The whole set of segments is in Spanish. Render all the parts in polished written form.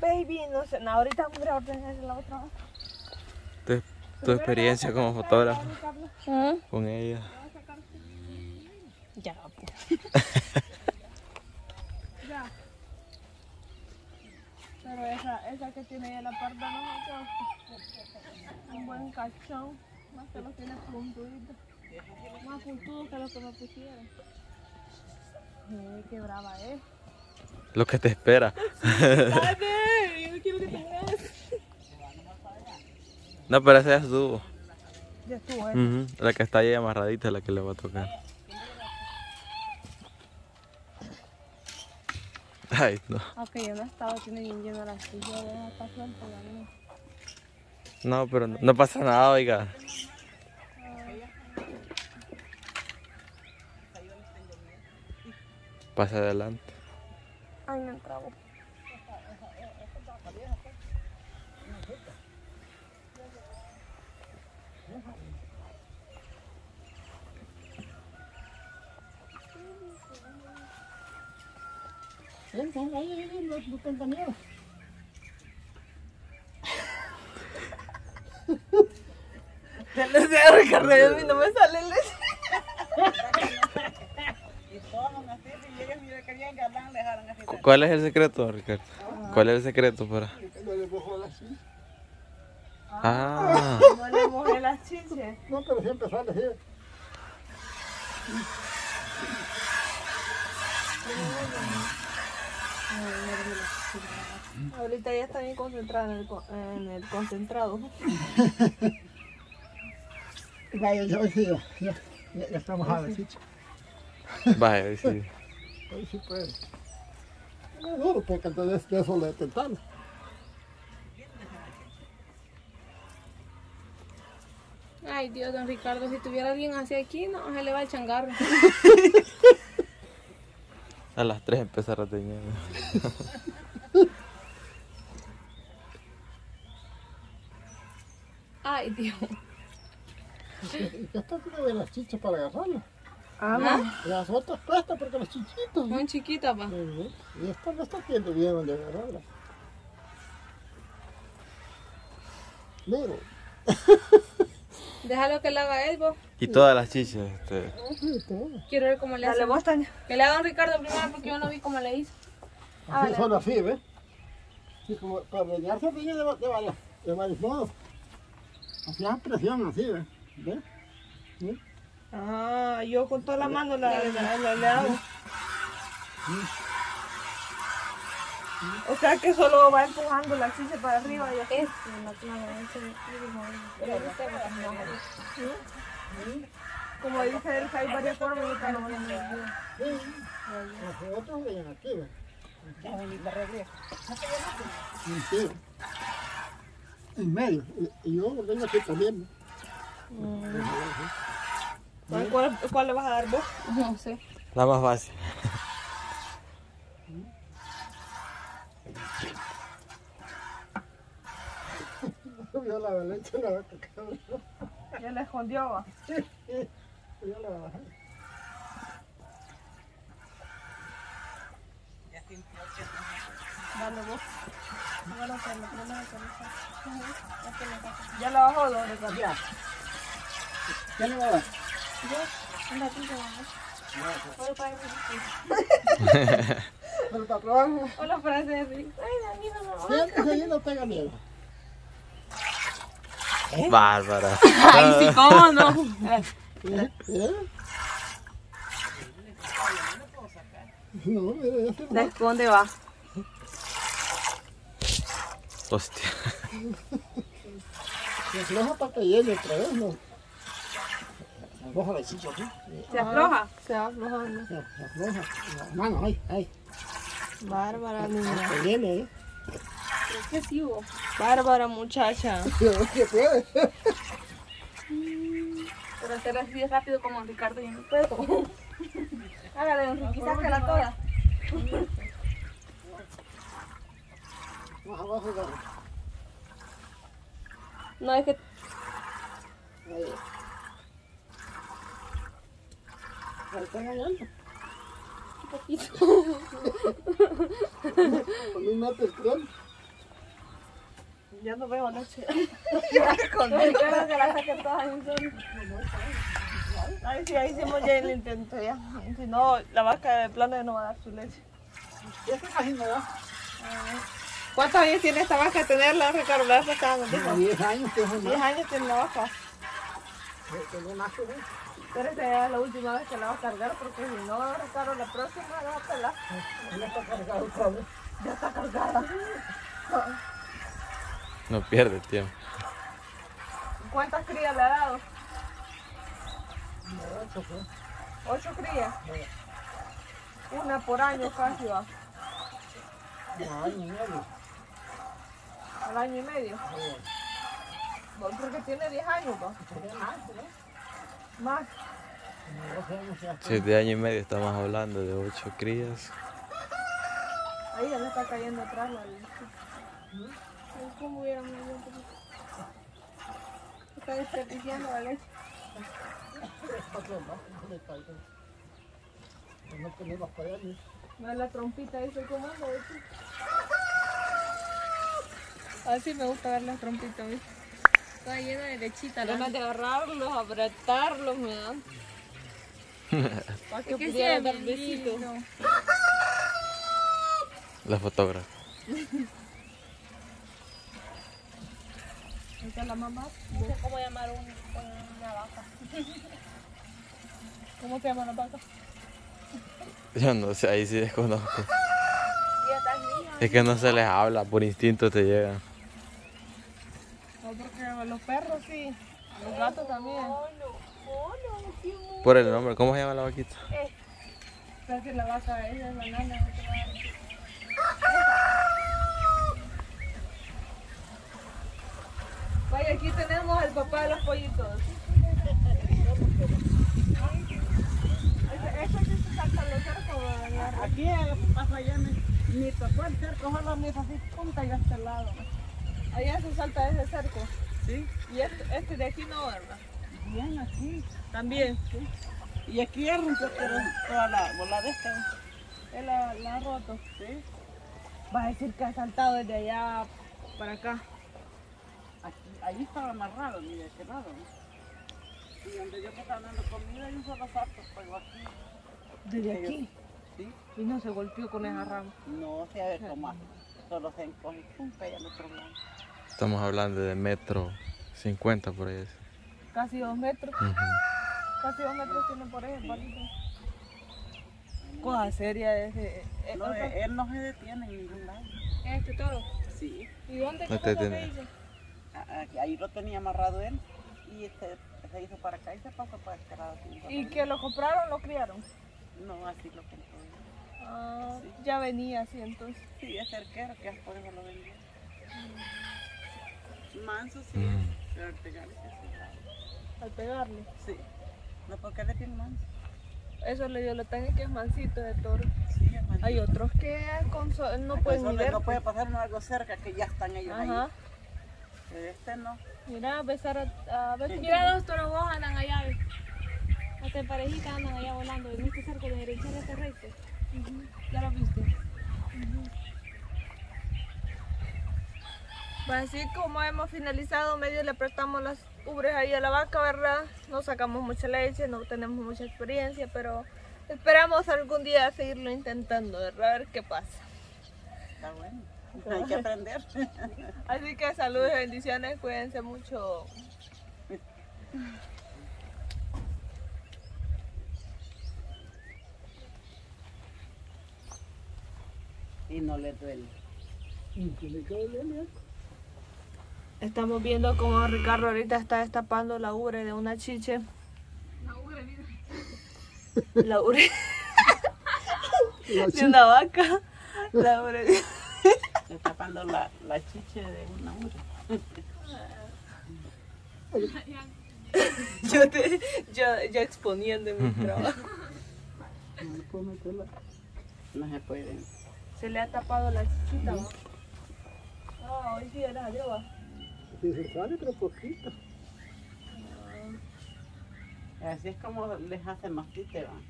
Baby, no sé, no, ahorita voy a ordenar la otra. Tu experiencia como fotógrafo. ¿Ah? Con ella. Ya, pues. Ya. Pero esa que tiene ella en la parte no, un buen cachón. Más que lo tiene puntudito. Más puntudo que lo que me pusieron. Qué brava es. Lo que te espera. Dale, yo quiero que tengas. No, pero esa ya estuvo. Ya estuvo, ¿eh? La que está ahí amarradita es la que le va a tocar. Ay, no. Aunque yo no he estado, tiene bien lleno la silla, deja pasar por la mía. No, pero no pasa nada, oiga. Pasa adelante. Ay, me entrabo. Te lo sé, Ricardo, a mí no me sale el ¿Cuál es el secreto, Ricardo? ¿Cuál es el secreto para...? No le mojó las chinches. Ah. No le mojé las chinches. No, pero siempre sale así. Ahorita ya está bien concentrada en el concentrado. Vaya, yo sí, ya está mojada la chicha. Vaya, sí. Hoy sí puede. No, no, porque entonces de eso le tentaron. Ay, Dios, don Ricardo, si tuviera alguien así aquí, no, se le va el changarro. A las 3 empezó a reteñar. Ay, Dios. Ya está tirando de las chichas para agarrarla. Ah, ¿no? Las otras prestas porque los chiquitos. Muy chiquitas, pa. Y esta no está haciendo bien donde agarrarla. Miro. Déjalo que la haga él, vos. Y todas las chichas, Quiero ver cómo le hace. Que le haga un Ricardo primero porque yo no vi cómo le hizo. Ah, son así, ¿ves? Sí, como para rellenarse de varios modos. Hacían presión así, ¿ves? ¿Ves? Ah, yo con toda la mano le hago. O sea que solo va empujando la chicha para arriba y así. Como dice él, hay varias formas de cada uno. Nosotros veían aquí, ¿ves? En medio. Y yo vengo aquí también. ¿Cuál le vas a dar vos? No sé. La más fácil. No vio la avalancha, la vaca, cabrón. Ya la escondió, va. Sí, ya la bajé. Ya te implosió. Dale vos. Ya la bajó, don Ricardo. Ya le va a dar. Yo, un ratito, vamos. Pero para probar. Hola, frases. Ay, a mí no me va. Siempre que yo no tenga miedo. Bárbara. Ay, sí, cómo no. No, mira, ya. La esconde, va. Hostia. Se afloja para que llegue otra vez, ¿no? Se afloja la chicha aquí. ¿Se afloja? Se afloja, ¿no? Se afloja. Mano, ay, ay. Bárbara, niña. Se viene, ¿eh? ¿Qué es eso? Bárbara, muchacha. ¿Qué puede? Pero hacer así de rápido como Ricardo y no puedo. Hágale, Enrique, sácala toda. No, es que... Ahí. Ahí está ganando. ¿Y tú? ¿Con un mate cruel? Ya no veo noche. Con mi cara de la que todas son. Ahí sí, ahí hicimos ya el intento ya. Si no, la vaca de plano no va a dar su leche. Ya se imagina, ¿no? ¿Cuántos años tiene esta vaca? Tenerla, Ricardo, la vaca cada noticia. 10 años. 10 años tiene la vaca. Tengo más que ver. Pero esta es la última vez que la va a cargar, porque si no, Ricardo, la próxima la va a pelar. Ya está cargada otra vez. Ya está cargada. No pierde tiempo. ¿Cuántas crías le ha dado? 8, pues. 8 crías. Una por año casi va. Al año y medio. ¿Al año y medio? Sí. Bueno, porque tiene 10 años, ¿no? Más, ¿no? Más. 7 años y medio estamos hablando de 8 crías. Ahí ya le está cayendo atrás la leche. ¿Cómo hubiera medido? Está desperdiciando la leche. No tenemos para allá, ¿no? La trompita ahí se come, ¿no? Así me gusta ver las trompitas, ¿viste? Está llena de lechita. Ganas de agarrarlos, apretarlos, me dan. Para que pudiera dar besitos. La fotógrafa. Esta es la mamá. No sé cómo llamar una vaca. ¿Cómo se llama la vaca? Yo no sé, ahí sí desconozco. Es que no se les habla, por instinto te llegan. No, porque los perros sí, los gatos también. Por el nombre, ¿cómo se llama la vaquita? Creo que la vaca ella es la nana. Vaya, aquí tenemos al papá de los pollitos. Aquí pasa allá mi tocó el cerco, solo mi así punta y a este lado. Allá se salta ese cerco. Sí. Y este de aquí no, ¿verdad? Bien, aquí. También. Sí. Y aquí es un pero toda la bola de esta. Él la ha roto. Sí. Vas a decir que ha saltado desde allá para acá. Allí estaba amarrado, mira, este lado. Y donde yo estaba dando comida hay un solo salto, pero aquí. ¿Desde aquí? Sí. ¿Y no se golpeó con esa rama? No, se ha de tomar. Solo se encoge y pum, cae al otro lado. Estamos hablando de 1,50 metros por ahí. Casi 2 metros. Uh-huh. Casi 2 metros tiene por ahí, palito. Sí. Cosa seria ese. No, él no se detiene en ningún lado. ¿Es este toro? Sí. ¿Y dónde quedó lo que hizo? Ahí lo tenía amarrado él y se hizo para acá y se pasó para este lado. ¿Y que lo compraron, lo criaron? No, así lo compró. Ah, sí. Ya venía así entonces. Sí, es cerquero, que por eso lo vendía. Manso sí, pero al pegarle sí. ¿Al pegarle? Sí. No, porque le tiene manso. Eso le dio, lo tengo que es mansito de toro. Sí, es mansito. Hay otros que no pueden ni ver. No puede pasar algo cerca que ya están ellos. Ajá. Ahí. Este no. Mira, besar a ver. Sí, mira, dos toros andan allá. Hasta en parejita andan allá volando. En este cerco de derecha y este recto. Ya lo viste. Así como hemos finalizado, medio le apretamos las ubres ahí a la vaca, ¿verdad? No sacamos mucha leche, no tenemos mucha experiencia, pero esperamos algún día seguirlo intentando, ¿verdad? A ver qué pasa. Está bueno. Hay que aprender. Así que saludos, bendiciones, cuídense mucho. Y no le duele. Estamos viendo cómo Ricardo ahorita está destapando la ubre de una chiche. La ubre, mira. La ubre de una vaca. La ubre de... Destapando la chiche de una ubre. yo exponiendo en mi trabajo. No se puede. Se le ha tapado la chichita, ¿no? Ah, hoy sí era droga. Se sale pero poquito. Así es como les hace más triste, ¿va?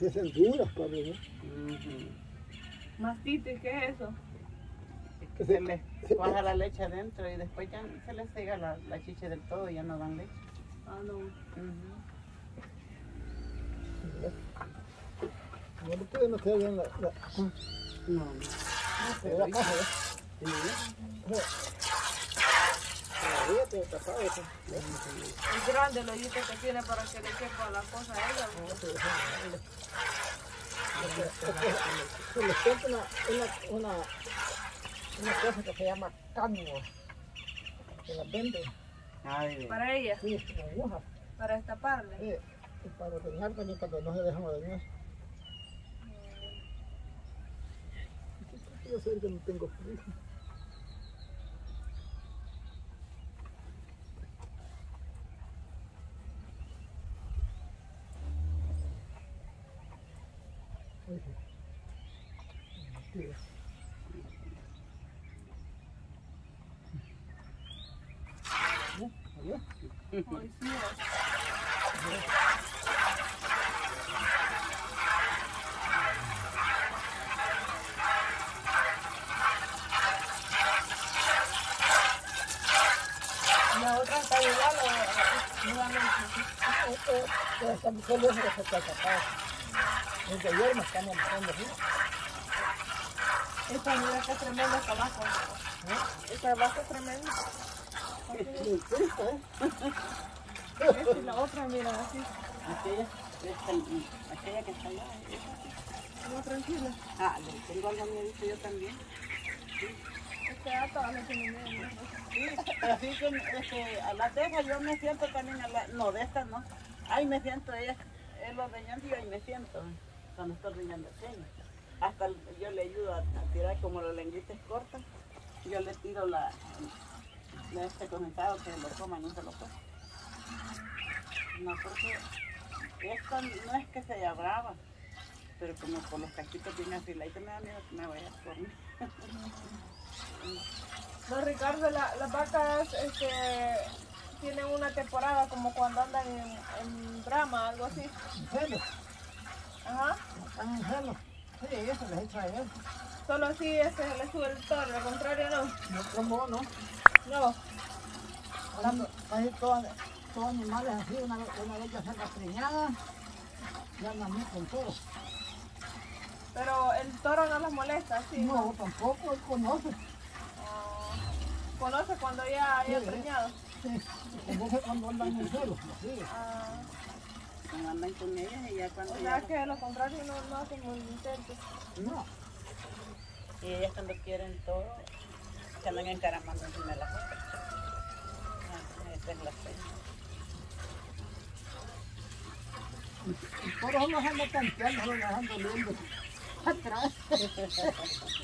esas duras para mí, ¿no? Mastito, ¿y qué es eso? Que se le baja la leche adentro y después ya se le cega la chicha del todo y ya no dan leche. Ah, no. No puede meter bien la... No, no. Se la caja, ¿eh? Es grande el hoyito que tiene para que le quepa la cosa a ella. Se le cuenta una cosa que se llama cánulo, que la venden. ¿Para ella? Sí, como agujas. ¿Para destaparle? Sí, para ordeñar también, cuando no se dejan ordeñar. Yo sé que no tengo frío. La otra está igual o están solo los que se acaparan. Desde ayer me están entrando aquí. Esta mira está tremenda hasta abajo. Esta abajo es tremenda. Esta y la otra, mira, así. Aquella que está allá, esa. No, tranquila. Ah, le tengo algo miedo yo también. Este gato a la que me miedo. Sí, así que a la teja yo me siento también, a la, no, de esta no. Ahí me siento, ella es ordeñando y ahí me siento cuando estoy ordeñando. Hasta yo le ayudo a tirar, como la lengüita es corta, yo le tiro este conectado que lo coma y no se lo come. No, porque esto no es que se haya brava, pero como con los cachitos tiene así, ahí te me da miedo que me vaya a comer. No, Ricardo, las vacas tienen una temporada como cuando andan en brama, algo así. ¿En gelo? Ajá. ¿Están en gelo? Sí, ellos se les echa a ellos. Solo así les sube el toro, lo contrario no. No, como no. No. Ahí todos animales así, una vez ya se rastreñadas, ya andan muy con todo. Pero el toro no las molesta, ¿sí? No, tampoco, él conoce. ¿Conoce cuando ya haya preñado? Sí, conoce cuando andan en el suelo. Cuando andan con ellas y ya cuando... O sea que lo contrario no hacen muy intentos. No. Y ellas cuando quieren todo, se andan encaramando encima de las otras. Esa es la pena. Por eso los andan tanteando, los andan viendo atrás.